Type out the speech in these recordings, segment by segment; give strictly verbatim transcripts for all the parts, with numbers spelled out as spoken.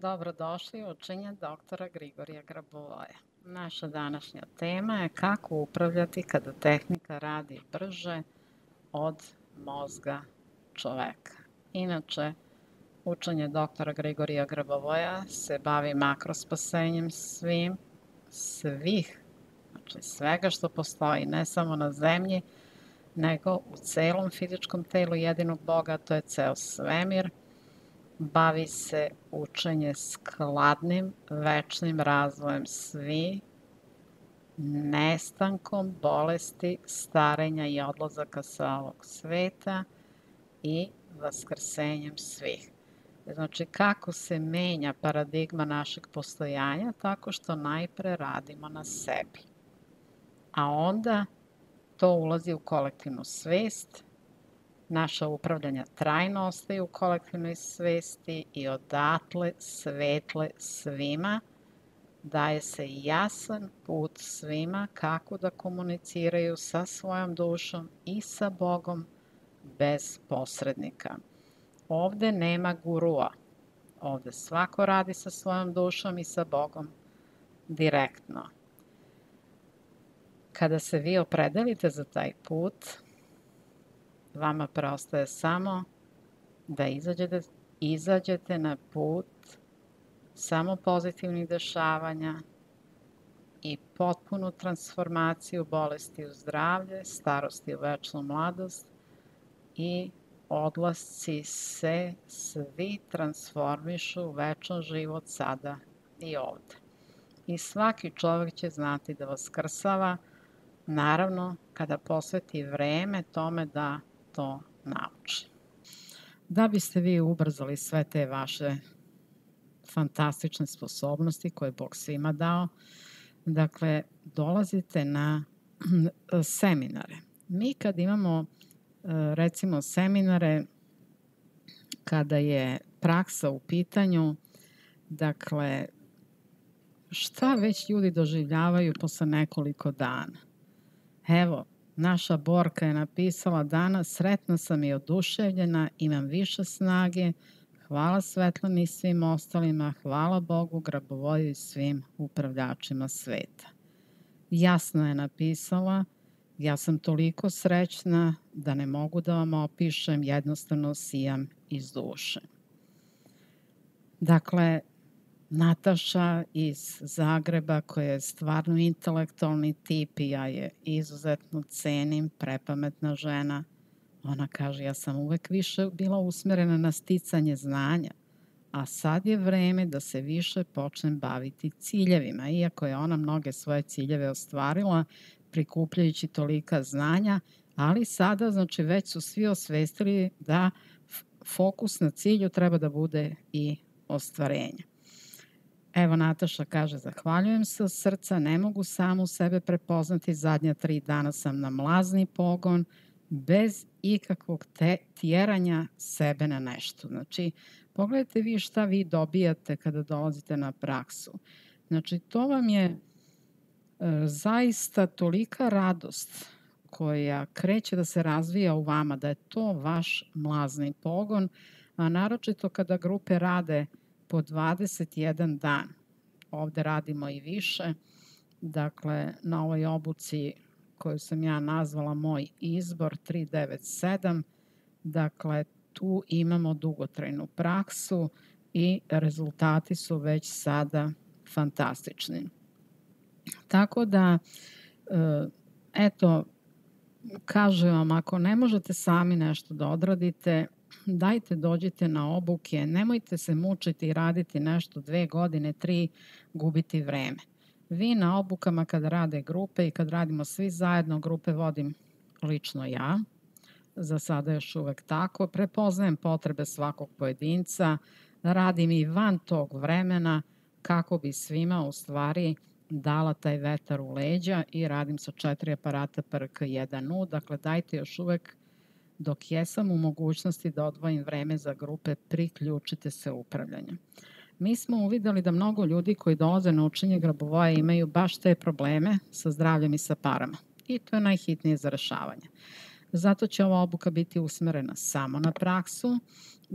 Dobrodošli u učenje doktora Grigorija Grabovoja. Naša današnja tema je kako upravljati kada tehnika radi brže od mozga čoveka. Inače, učenje doktora Grigorija Grabovoja se bavi makrospasenjem svim, svih, znači svega što postoji, ne samo na zemlji, nego u celom fizičkom telu jedinog Boga, to je ceo svemir. Bavi se učenje skladnim, večnim razvojem svi, nestankom bolesti, starenja i odlazaka sa ovog sveta i vaskrsenjem svih. Znači, kako se menja paradigma našeg postojanja? Tako što najpre radimo na sebi. A onda to ulazi u kolektivnu svest. Naša upravljanja trajno ostaju u kolektivnoj svesti i odatle svetle svima daje se jasan put svima kako da komuniciraju sa svojom dušom i sa Bogom bez posrednika. Ovde nema gurua. Ovde svako radi sa svojom dušom i sa Bogom direktno. Kada se vi opredelite za taj put, vama preostaje samo da izađete, izađete na put samo pozitivnih dešavanja i potpunu transformaciju bolesti u zdravlje, starosti u večnu mladost i odlasci se svi transformišu u večan život sada i ovde. I svaki čovjek će znati da vaskrsava, naravno kada posveti vreme tome da to nauči. Da biste vi ubrzali sve te vaše fantastične sposobnosti koje je Bog svima dao, dakle, dolazite na seminare. Mi kad imamo, recimo, seminare, kada je praksa u pitanju, dakle, šta već ljudi doživljavaju posle nekoliko dana? Evo, naša Borka je napisala danas: sretna sam i oduševljena, imam više snage, hvala Svetlani i svim ostalima, hvala Bogu, Grabovoju i svim upravljačima sveta. Jasno je napisala: ja sam toliko srećna da ne mogu da vam opišem, jednostavno sijam iz duše. Dakle, Nataša iz Zagreba, koja je stvarno intelektualni tip i ja je izuzetno cenim, prepametna žena, ona kaže: ja sam uvek više bila usmerena na sticanje znanja, a sad je vreme da se više počnem baviti ciljevima. Iako je ona mnoge svoje ciljeve ostvarila prikupljajući tolika znanja, ali sada, znači, već su svi osvestili da fokus na cilju treba da bude i ostvarenje. Evo, Nataša kaže: zahvaljujem se od srca, ne mogu samu sebe prepoznati, zadnja tri dana sam na mlazni pogon, bez ikakvog tjeranja sebe na nešto. Znači, pogledajte vi šta vi dobijate kada dolazite na praksu. Znači, to vam je zaista tolika radost koja kreće da se razvija u vama, da je to vaš mlazni pogon, a naročito kada grupe rade po dvadeset jedan dan. Ovde radimo i više. Dakle, na ovoj obuci koju sam ja nazvala Moj izbor tri devet sedam, dakle, tu imamo dugotrajnu praksu i rezultati su već sada fantastični. Tako da, eto, kažem vam, ako ne možete sami nešto da odradite, dajte, dođite na obuke, nemojte se mučiti i raditi nešto dve godine, tri, gubiti vreme. Vi na obukama kad rade grupe i kad radimo svi zajedno, grupe vodim lično ja, za sada još uvek tako, prepoznajem potrebe svakog pojedinca, radim i van tog vremena kako bi svima u stvari dala taj vetar u leđa i radim sa četiri aparata P R K jedan U, dakle dajte još uvek, dok jesam u mogućnosti da odvojim vreme za grupe, priključite se upravljanju. Mi smo uvideli da mnogo ljudi koji dolaze na učenje Grabovoja imaju baš te probleme sa zdravljem i sa parama. I to je najhitnije za rešavanje. Zato će ova obuka biti usmerena samo na praksu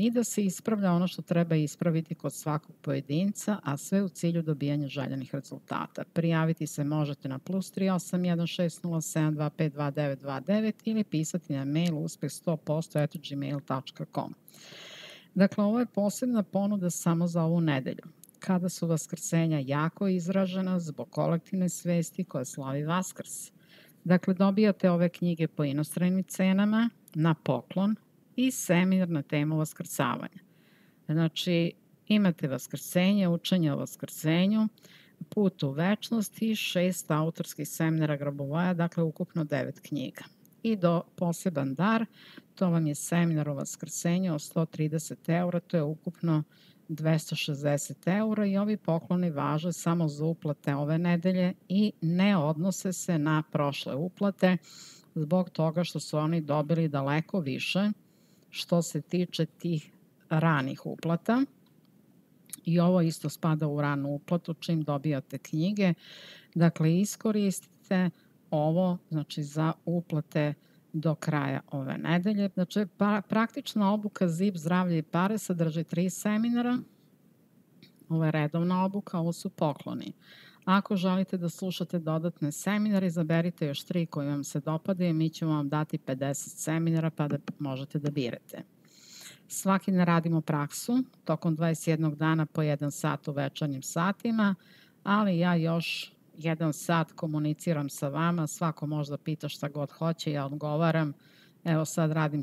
i da se ispravlja ono što treba ispraviti kod svakog pojedinca, a sve u cilju dobijanja željenih rezultata. Prijaviti se možete na plus tri osam jedan šest nula sedam dva pet dva devet dva devet ili pisati na mail uspeh sto posto at gmail tačka com. Dakle, ovo je posebna ponuda samo za ovu nedelju, kada su vaskrsenja jako izražena zbog kolektivne svesti koja slavi Vaskrs. Dakle, dobijate ove knjige po inostranim cenama, na poklon i seminar na temu vaskrsavanja. Znači, imate vaskrsenje, učenje o vaskrsenju, put u večnost i šest autorskih seminara Grabovoja, dakle ukupno devet knjiga. I do poseban dar, to vam je seminar o vaskrsenju o sto trideset eura, to je ukupno dvesta šezdeset eura i ovi pokloni važe samo za uplate ove nedelje i ne odnose se na prošle uplate zbog toga što su oni dobili daleko više što se tiče tih ranih uplata. I ovo isto spada u ranu uplatu čim dobijate knjige. Dakle, iskoristite ovo znači, za uplate do kraja ove nedelje. Znači, pa, praktična obuka ZIP, zdravlje i pare sadrži tri seminara. Ovo je redovna obuka, ovo su pokloni. Ako želite da slušate dodatne seminare, izaberite još tri koji vam se dopadaju i mi ćemo vam dati pedeset seminara pa da možete da birate. Svaki dan radimo praksu, tokom dvadeset jednog dana po jedan sat u večernjim satima, ali ja još jedan sat komuniciram sa vama, svako možda pita šta god hoće, ja odgovaram. Evo sad radim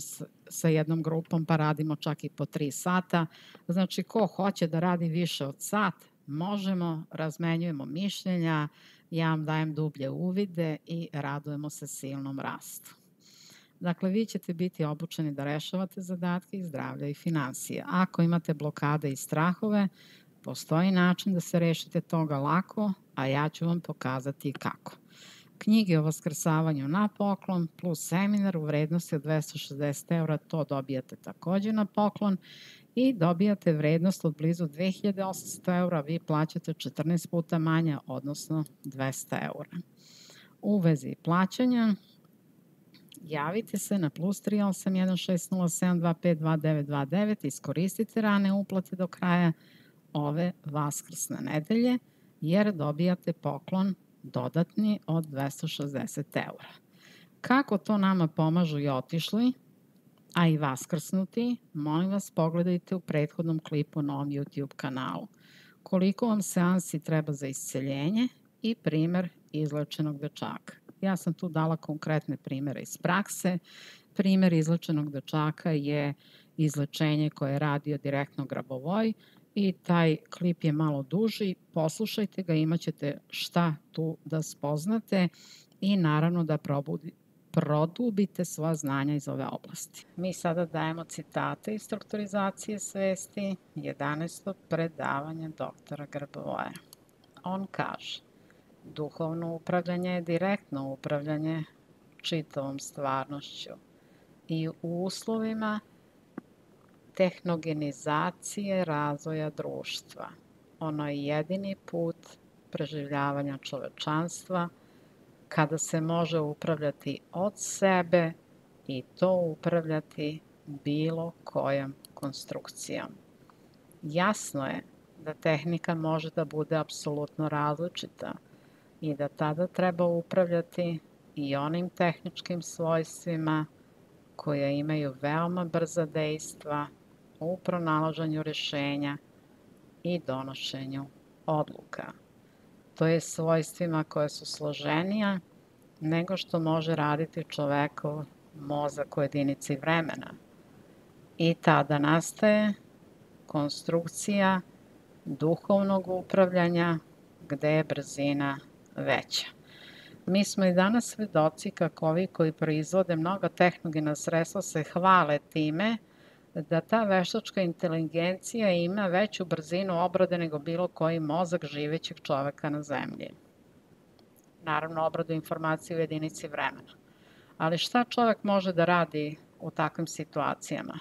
sa jednom grupom pa radimo čak i po tri sata. Znači ko hoće da radi više od sat, možemo, razmenjujemo mišljenja, ja vam dajem dublje uvide i radujemo se silnom rastu. Dakle, vi ćete biti obučeni da rešavate zadatke iz zdravlja i financija. Ako imate blokade i strahove, postoji način da se rešite toga lako, a ja ću vam pokazati kako. Knjige o vaskrsavanju na poklon plus seminar u vrednosti od dvesta šezdeset eura, to dobijate takođe na poklon i dobijate vrednost od blizu dve hiljade osamsto eura, vi plaćate četrnaest puta manje, odnosno dvesta eura. U vezi plaćanja javite se na plus tri osam jedan šest nula sedam dva pet dva devet dva devet, iskoristite rane uplate do kraja ove vaskrsne nedelje jer dobijate poklon dodatni od dvesta šezdeset eura. Kako to nama pomažu i otišli, a i vaskrsnuti, molim vas pogledajte u prethodnom klipu na ovom YouTube kanalu. Koliko vam seansi treba za isceljenje i primer izlečenog dečaka. Ja sam tu dala konkretne primere iz prakse. Primer izlečenog dečaka je izlečenje koje je radio direktno Grabovoj i taj klip je malo duži. Poslušajte ga, imat ćete šta tu da spoznate i naravno da probudite produbite svoja znanja iz ove oblasti. Mi sada dajemo citate iz Strukturizacije svesti jedanaestog predavanja doktora Grabovoja. On kaže: duhovno upravljanje je direktno upravljanje čitavom stvarnošću i u uslovima tehnogenizacije razvoja društva. Ono je jedini put preživljavanja čovečanstva kada se može upravljati od sebe i to upravljati bilo kojom konstrukcijom. Jasno je da tehnika može da bude apsolutno različita i da tada treba upravljati i onim tehničkim svojstvima koja imaju veoma brza dejstva u pronalaženju rješenja i donošenju odluka. To je svojstvima koje su složenija nego što može raditi čovekov mozak u jedinici vremena. I tada nastaje konstrukcija duhovnog upravljanja gde je brzina veća. Mi smo i danas svedoci kako ovi koji proizvode mnoga tehnogena sredstva se hvale time da ta veštačka inteligencija ima veću brzinu obrade nego bilo koji mozak živećeg čoveka na zemlji. Naravno, obradu informacije u jedinici vremena. Ali šta čovek može da radi u takvim situacijama?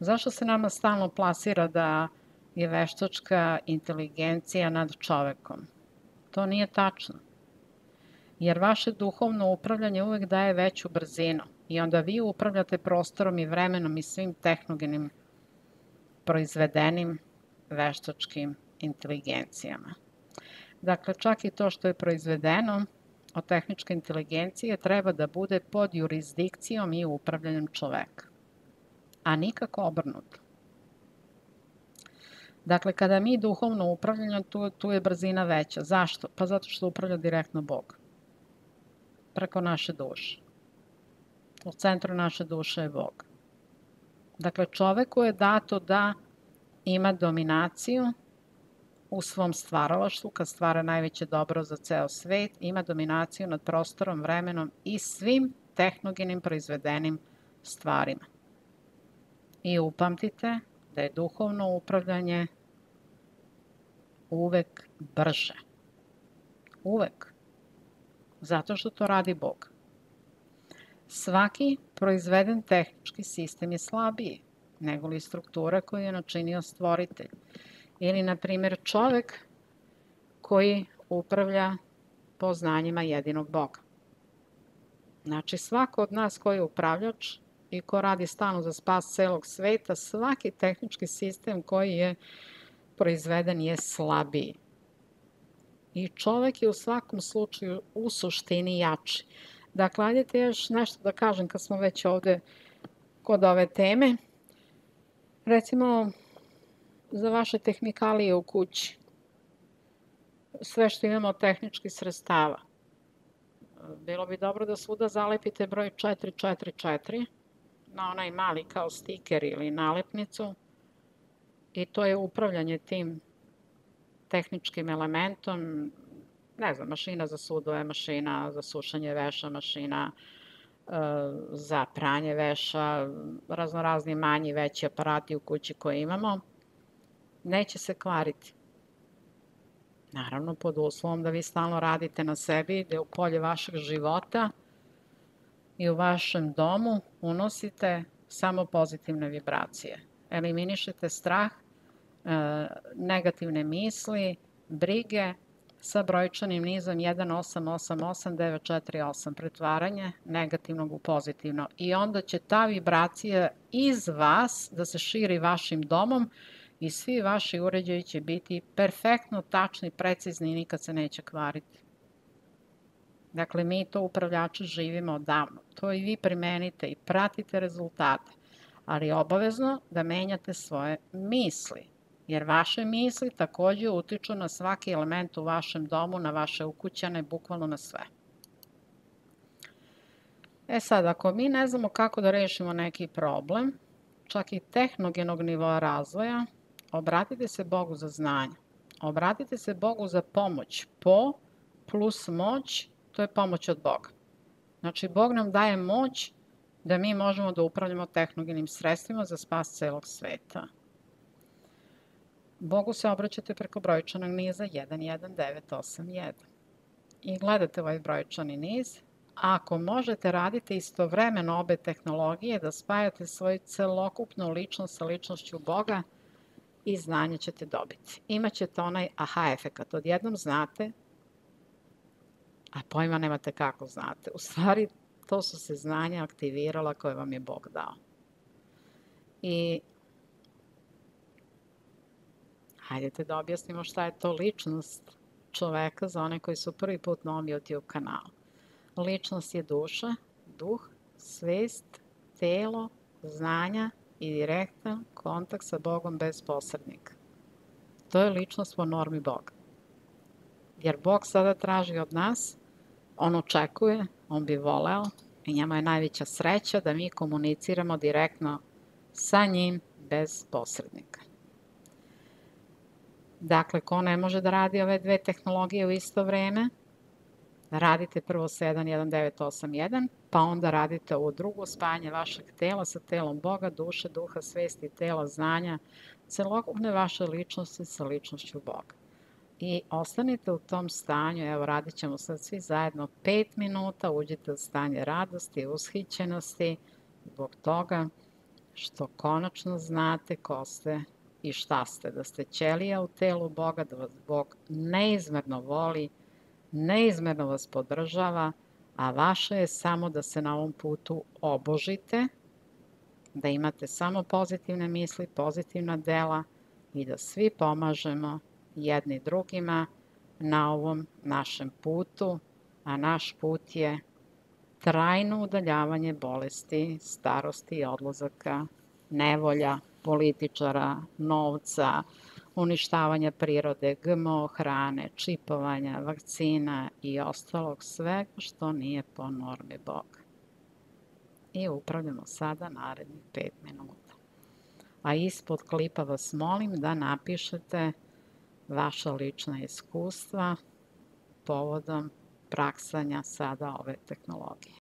Zašto se nama stalno plasira da je veštačka inteligencija nad čovekom? To nije tačno. Jer vaše duhovno upravljanje uvek daje veću brzinu. I onda vi upravljate prostorom i vremenom i svim tehnogenim proizvedenim veštačkim inteligencijama. Dakle, čak i to što je proizvedeno od tehničke inteligencije treba da bude pod jurisdikcijom i upravljanjem čoveka, a nikako obrnuto. Dakle, kada mi duhovno upravljamo, tu je brzina veća. Zašto? Pa zato što upravlja direktno Bog. Preko naše duše. U centru naše duše je Bog. Dakle, čoveku je dato da ima dominaciju u svom stvaralaštvu, kad stvara najveće dobro za ceo svet, ima dominaciju nad prostorom, vremenom i svim tehnogenim proizvedenim stvarima. I upamtite da je duhovno upravljanje uvek brže. Uvek. Zato što to radi Bog. Svaki proizveden tehnički sistem je slabiji nego li struktura koju je načinio stvoritelj. Ili, na primjer, čovek koji upravlja po znanjima jedinog Boga. Znači, svako od nas koji je upravljač i ko radi stalno za spas celog sveta, svaki tehnički sistem koji je proizveden je slabiji. I čovek je u svakom slučaju u suštini jači. Dakle, ajdete još nešto da kažem kad smo već ovde kod ove teme. Recimo, za vaše tehnikalije u kući, sve što imamo od tehničkih sredstava. Bilo bi dobro da svuda zalepite broj četiri četiri četiri na onaj mali kao stiker ili nalepnicu i to je upravljanje tim tehničkim elementom, ne znam, mašina za sudove, mašina za sušanje veša, mašina za pranje veša, raznorazni manji veći aparati u kući koje imamo, neće se kvariti. Naravno, pod uslovom da vi stalno radite na sebi, da u polje vašeg života i u vašem domu unosite samo pozitivne vibracije. Eliminišete strah, negativne misli, brige sa brojčanim nizom jedan osam osam osam devet četiri osam, pretvaranje negativnog u pozitivno. I onda će ta vibracija iz vas da se širi vašim domom i svi vaši uređaji će biti perfektno tačni, precizni i nikad se neće kvariti. Dakle, mi to upravljači živimo odavno. To i vi primenite i pratite rezultate, ali obavezno da menjate svoje misli, jer vaše misli takođe utiču na svaki element u vašem domu, na vaše ukućane, bukvalno na sve. E sad, ako mi ne znamo kako da rešimo neki problem, čak i tehnogenog nivoa razvoja, obratite se Bogu za znanje. Obratite se Bogu za pomoć. Po plus moć, to je pomoć od Boga. Znači, Bog nam daje moć da mi možemo da upravljamo tehnogenim sredstvima za spas celog sveta. Bogu se obraćate preko brojčanog niza jedan jedan devet osam jedan. I gledate ovaj brojčani niz. Ako možete, radite istovremeno obe tehnologije, da spajate svoju celokupnu ličnost sa ličnošću Boga i znanje ćete dobiti. Imaćete onaj aha efekat. Odjednom znate, a pojma nemate kako znate. U stvari, to su se znanja aktivirala koje vam je Bog dao. I hajdete da objasnimo šta je to ličnost čoveka za one koji su prvi put na ovom YouTube kanalu. Ličnost je duša, duh, svest, telo, znanja i direktan kontakt sa Bogom bez posrednika. To je ličnost po normi Boga. Jer Bog sada traži od nas, on očekuje, on bi voleo i njemu je najveća sreća da mi komuniciramo direktno sa njim bez posrednika. Dakle, ko ne može da radi ove dve tehnologije u isto vreme, radite prvo sa jedan jedan devet osam jedan, pa onda radite ovo drugo spajanje vašeg tela sa telom Boga, duše, duha, svesti, tela, znanja, celokupne vaše ličnosti sa ličnošću Boga. I ostanite u tom stanju, evo radit ćemo sad svi zajedno pet minuta, uđite u stanje radosti, ushićenosti, zbog toga što konačno znate ko ste i šta ste, da ste ćelija u telu Boga, da vas Bog neizmerno voli, neizmerno vas podržava, a vaše je samo da se na ovom putu obožite, da imate samo pozitivne misli, pozitivna dela i da svi pomažemo jedni drugima na ovom našem putu, a naš put je trajno udaljavanje bolesti, starosti i odlazaka, nevolja, političara, novca, uništavanja prirode, G M O hrane, čipovanja, vakcina i ostalog svega što nije po normi Boga. I upravljamo sada narednih pet minuta. A ispod klipa vas molim da napišete vaša lična iskustva povodom praksanja sada ove tehnologije.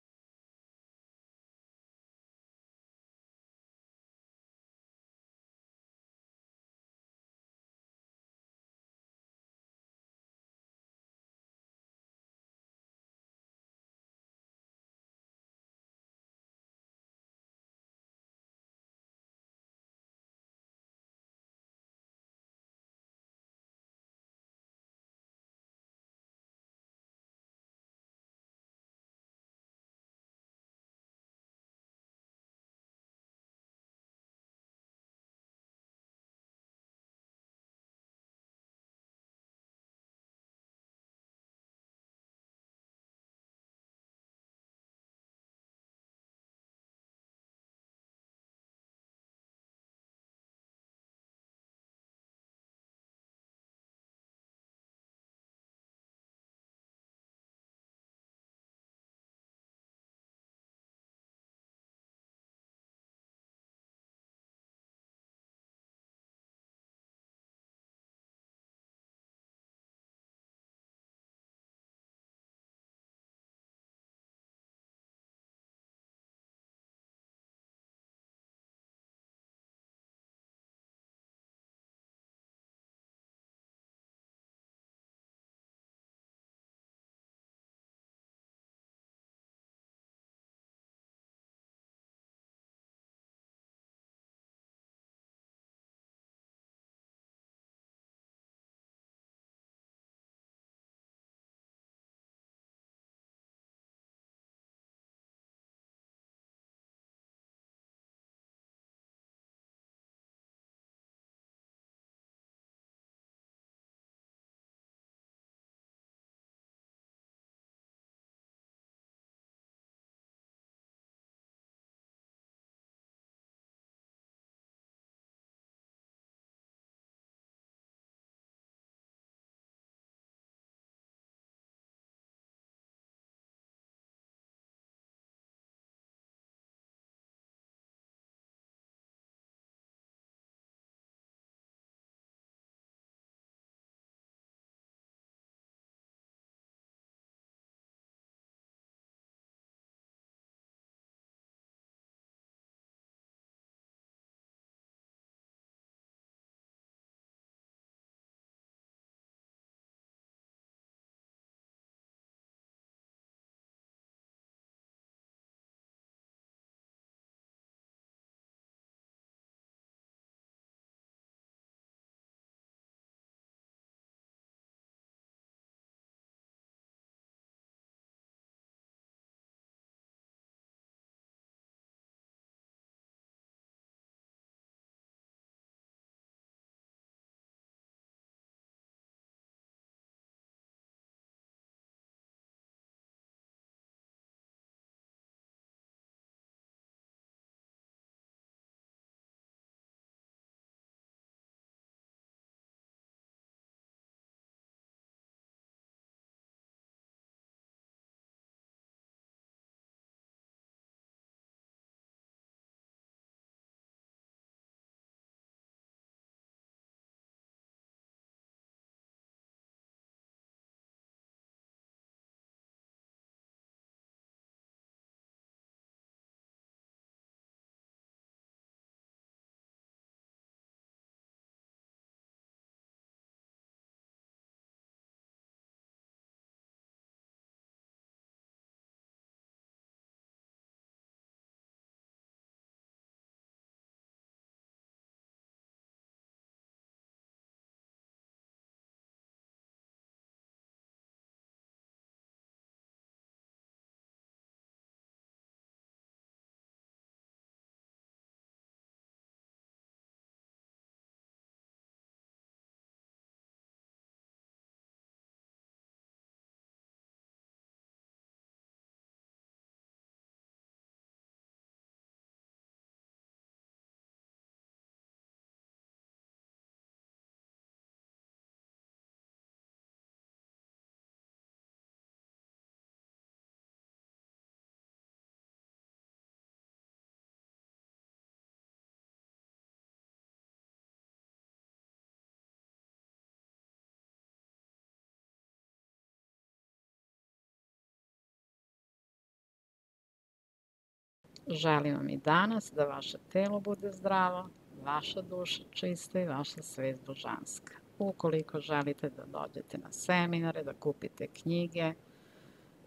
Želim vam i danas da vaše telo bude zdravo, vaša duša čista i vaša svest božanska. Ukoliko želite da dođete na seminare, da kupite knjige,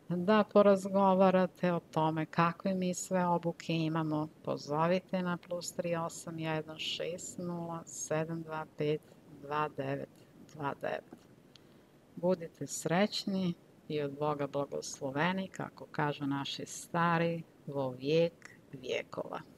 da porazgovarate o tome kakve mi sve obuke imamo, pozovite na plus tri osam jedan šest nula sedam dva pet dva devet dva devet. Budite srećni i od Boga blagosloveni, kako kažu naši stari, vo vijek vijekova.